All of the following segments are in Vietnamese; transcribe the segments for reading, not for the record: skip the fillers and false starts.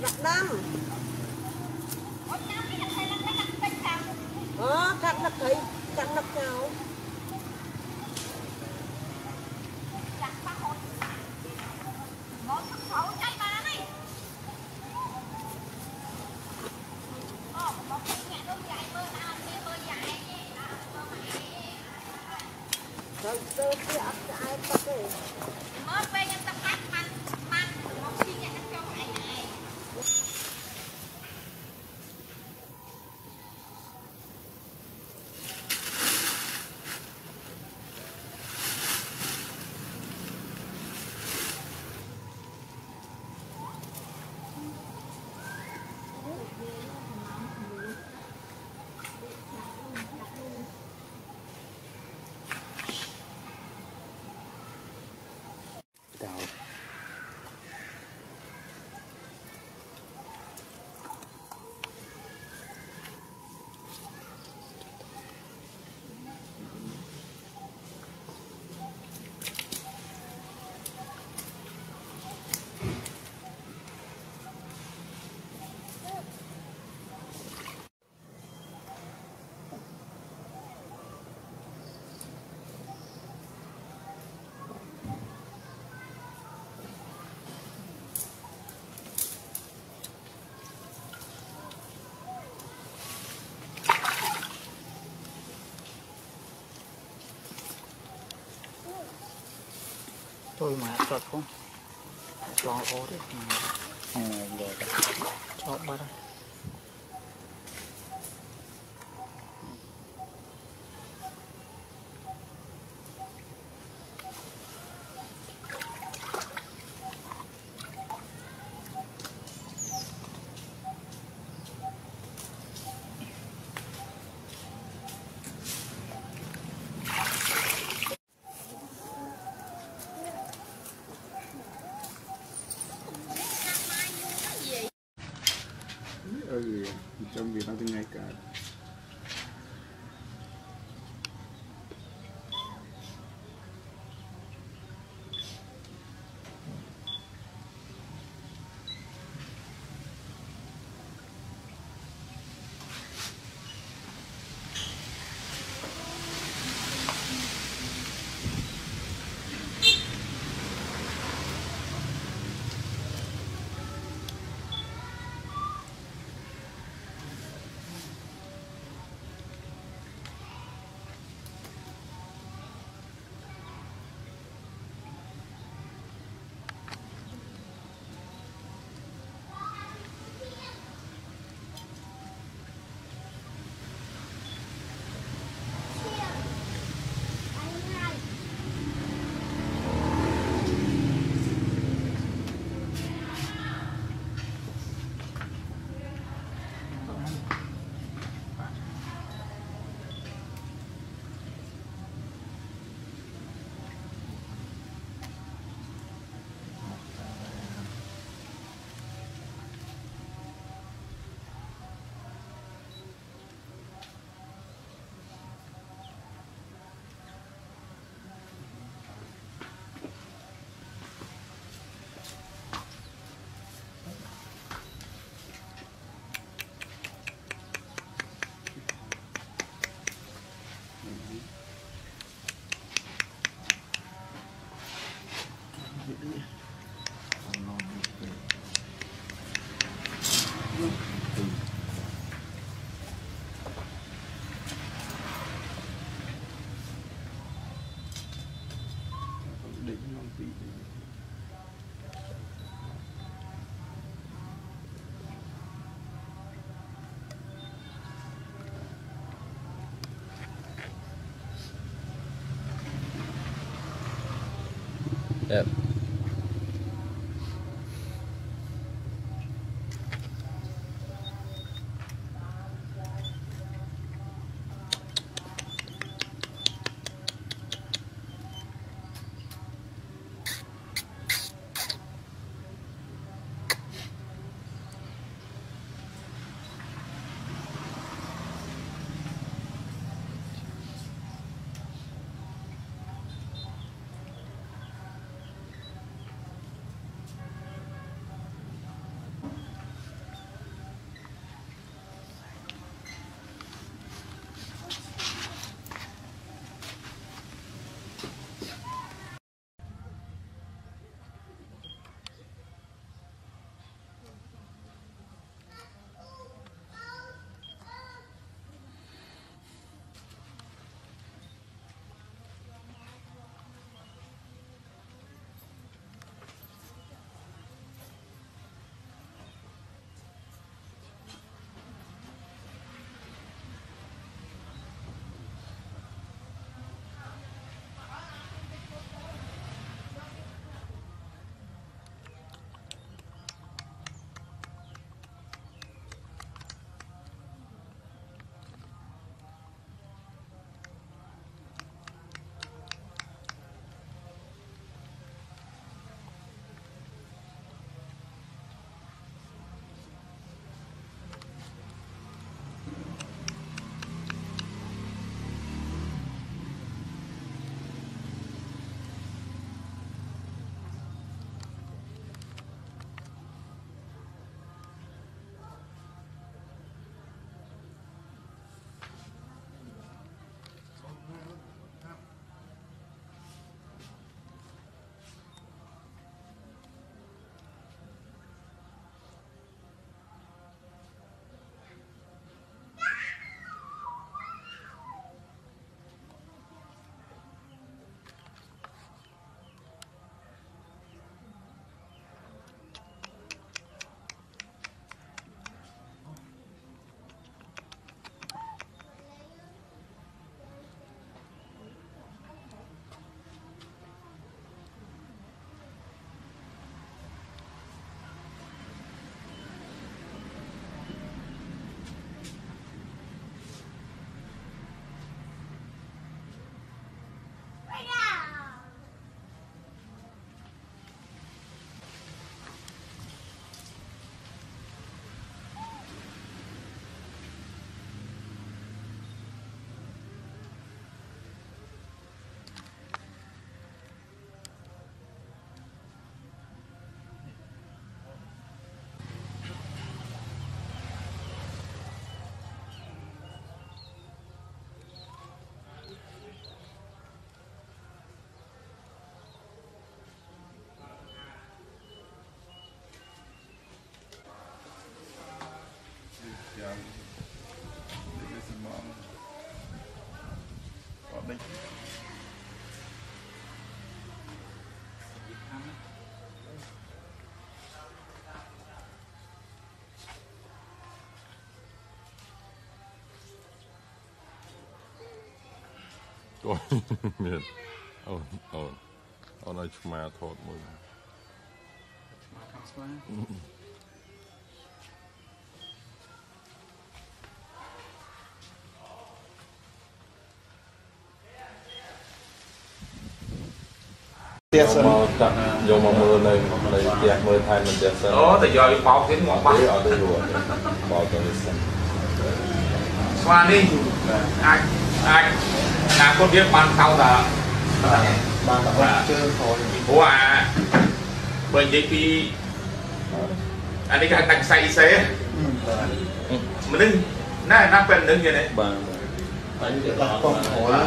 năm cắt nắp thấy cắt nắp nào rồi tôi cứ ăn ai có thể mới về nhân tập cách mang một chi nhận cho ngày này tôi mà sọt không lo ô đấy để cho ba đây trong việc nó từng ngày cả Yep. This is mom. Well, thank you. Ông nói chùm mà thốt mùi. Chùm mà khóc xoay. Tiếc sân. Dùng mà mưa này, tiếc mưa thay mình tiếc sân. Đó, tại giờ bọc đến ngọt bọc. Ở đây rùa, bọc tới sân. Xoay đi. Anh là có biết ban sau là ban đầu là chưa thôi bố à bên dây pi anh đi cái tặng say xe mình đứng nãy nãy bên đứng như này anh được làm công khổ lắm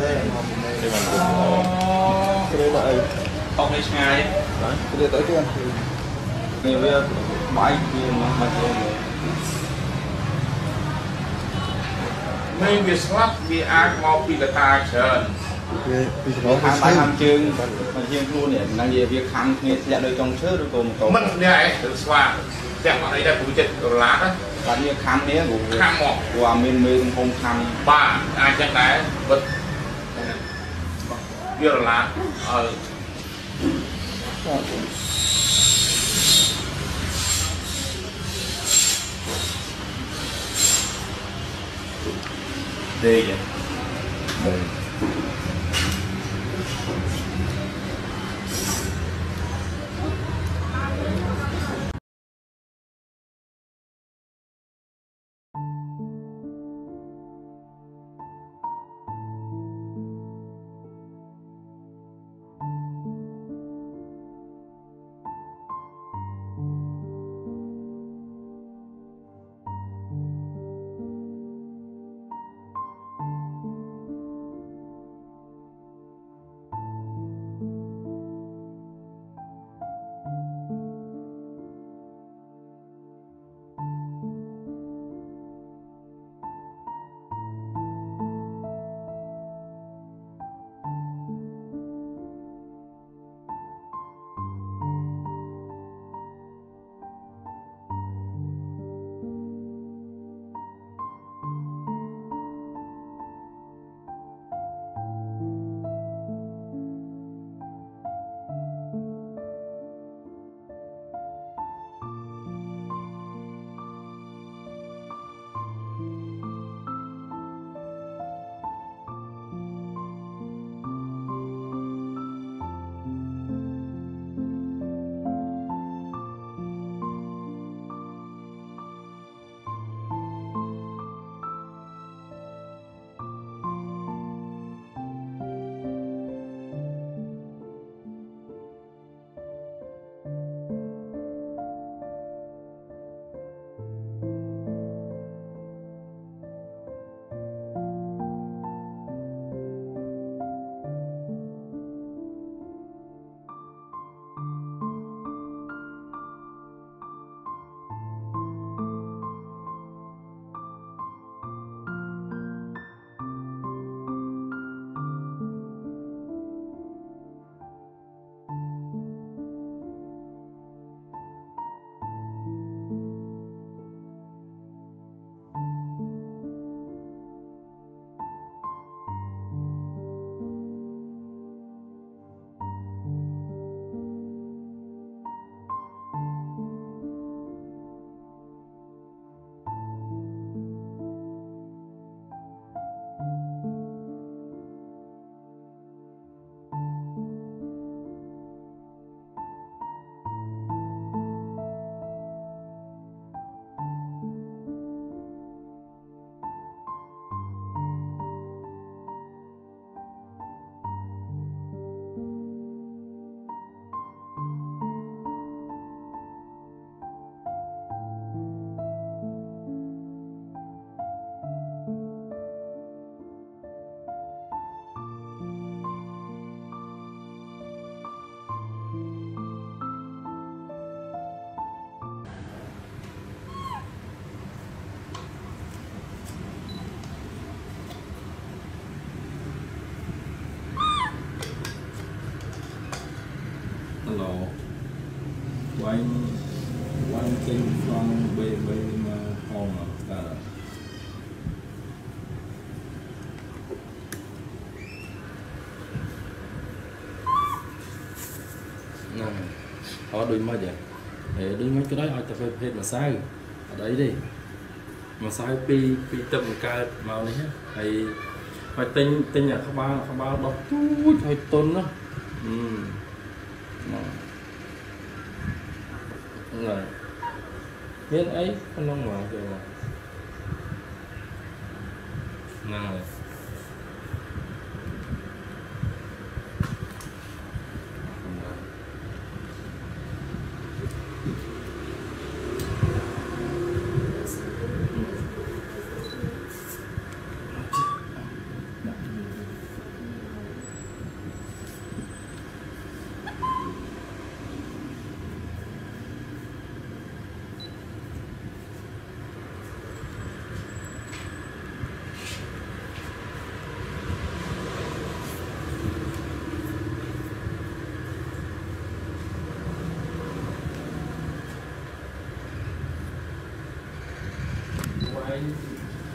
cái bàn cùng cái đấy không biết ngay đấy cái đấy tới chưa người bây giờ bãi tiền mà mình việc slap việc ăn mò bị là ta chờ khang bài khang chương mình riêng luôn này năng gì việc khang nghe sẽ đời trong sớ rồi còn còn mình này được xoa đẹp ở đây là bụi chật lá đó và như khang đấy cũng khang mỏ của mình không khang ba ai chắc đấy vật nhiều lá ở đây vậy khó đôi mắt vậy đôi mắt cái đấy ai tập phê mà sai ở đấy đi mà sai pi pi tầm ca màu này hay phải tinh tinh nhà không ba đọc túi hay tôn đó rồi biết ấy không long ngoạn rồi này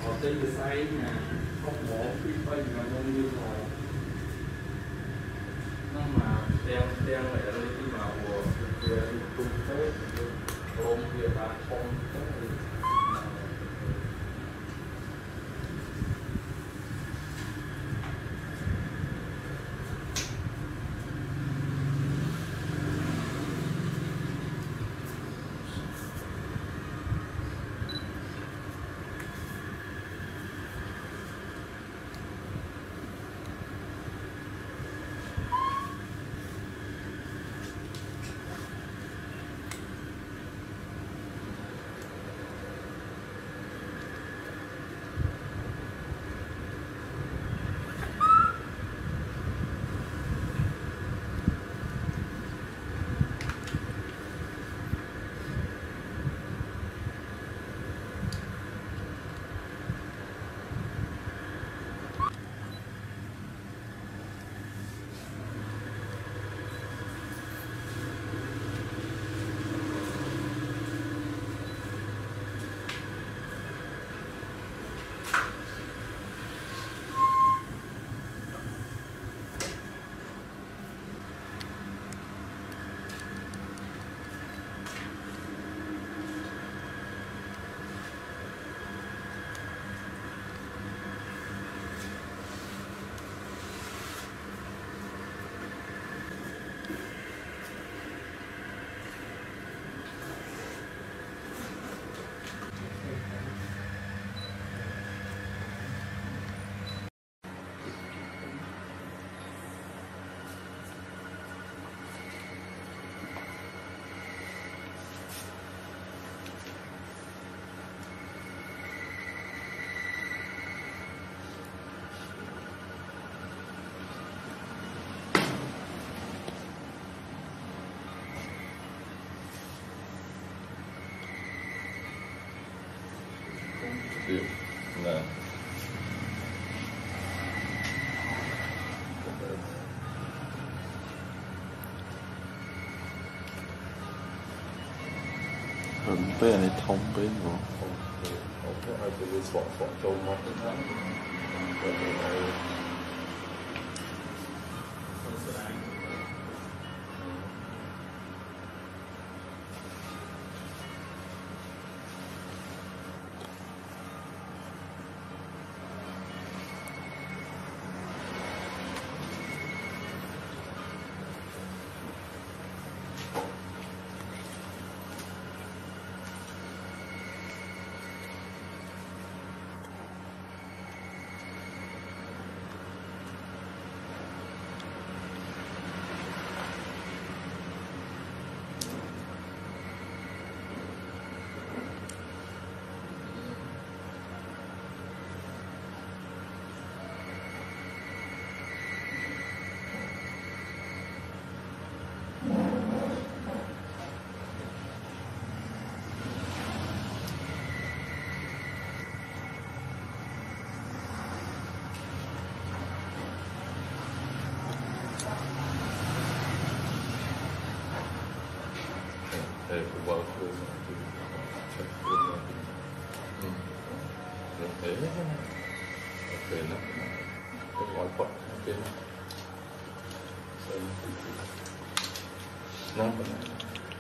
họ tên là say nè, không bỏ phi phanh mà nông như họ nó mà đen lại ở đây khi mà của trung quốc ôm địa bàn không là hầm bê này thông bê rồi ai bê sọt trâu mọc ra Thank you.